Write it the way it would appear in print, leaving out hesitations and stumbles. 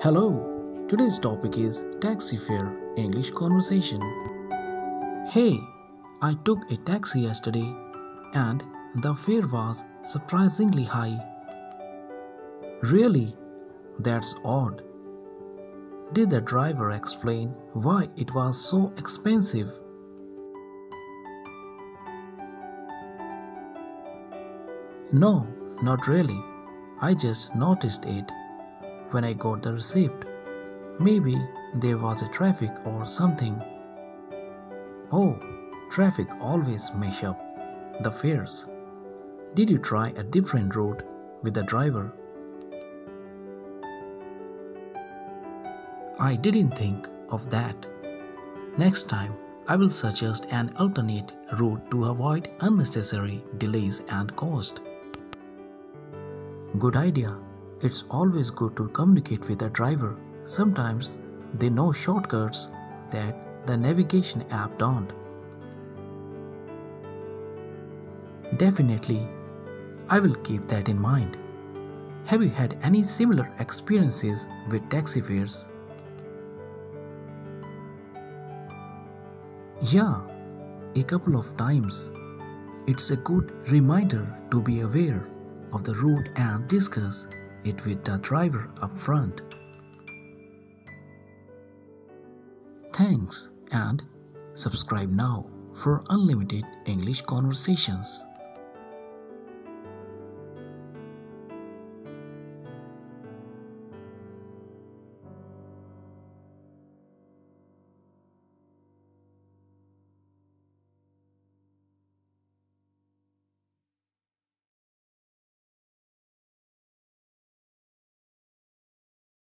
Hello, today's topic is taxi fare English conversation. Hey, I took a taxi yesterday and the fare was surprisingly high. Really? That's odd. Did the driver explain why it was so expensive? No, not really. I just noticed it when I got the receipt. Maybe there was a traffic or something. Oh, traffic always messes up the fares. Did you try a different route with the driver? I didn't think of that. Next time, I will suggest an alternate route to avoid unnecessary delays and cost. Good idea. It's always good to communicate with the driver. Sometimes they know shortcuts that the navigation app don't. Definitely, I will keep that in mind. Have you had any similar experiences with taxi fares? Yeah, a couple of times. It's a good reminder to be aware of the route and discuss it with the driver up front. Thanks, and subscribe now for unlimited English conversations.